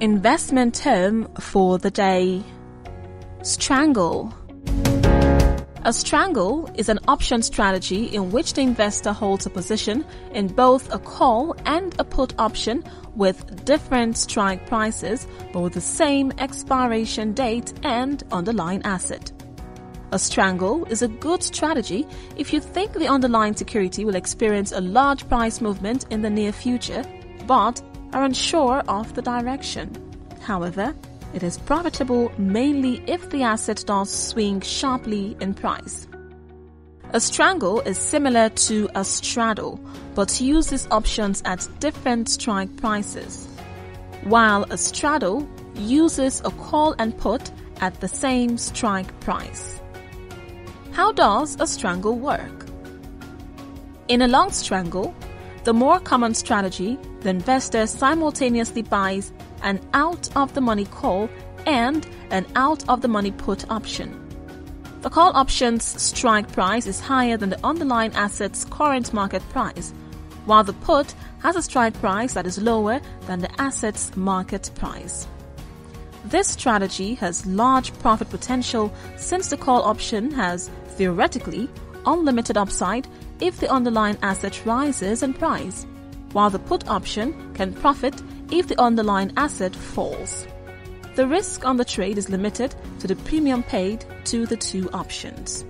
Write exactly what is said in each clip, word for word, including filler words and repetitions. Investment term for the day. Strangle. A strangle is an option strategy in which the investor holds a position in both a call and a put option with different strike prices but with the same expiration date and underlying asset. A strangle is a good strategy if you think the underlying security will experience a large price movement in the near future but are unsure of the direction. However, it is profitable mainly if the asset does swing sharply in price. A strangle is similar to a straddle, but uses options at different strike prices, while a straddle uses a call and put at the same strike price. How does a strangle work? In a long strangle, the more common strategy, the investor simultaneously buys an out-of-the-money call and an out-of-the-money put option. The call option's strike price is higher than the underlying asset's current market price, while the put has a strike price that is lower than the asset's market price. This strategy has large profit potential since the call option has, theoretically, unlimited upside if the underlying asset rises in price, while the put option can profit if the underlying asset falls. The risk on the trade is limited to the premium paid to the two options.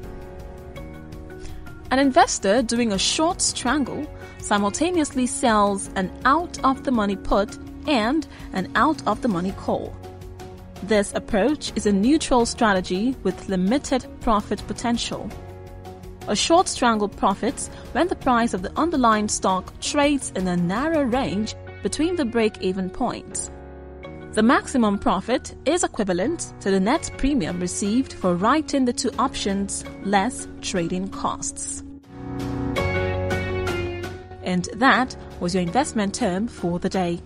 An investor doing a short strangle simultaneously sells an out-of-the-money put and an out-of-the-money call. This approach is a neutral strategy with limited profit potential. A short strangle profits when the price of the underlying stock trades in a narrow range between the break-even points. The maximum profit is equivalent to the net premium received for writing the two options less trading costs. And that was your investment term for the day.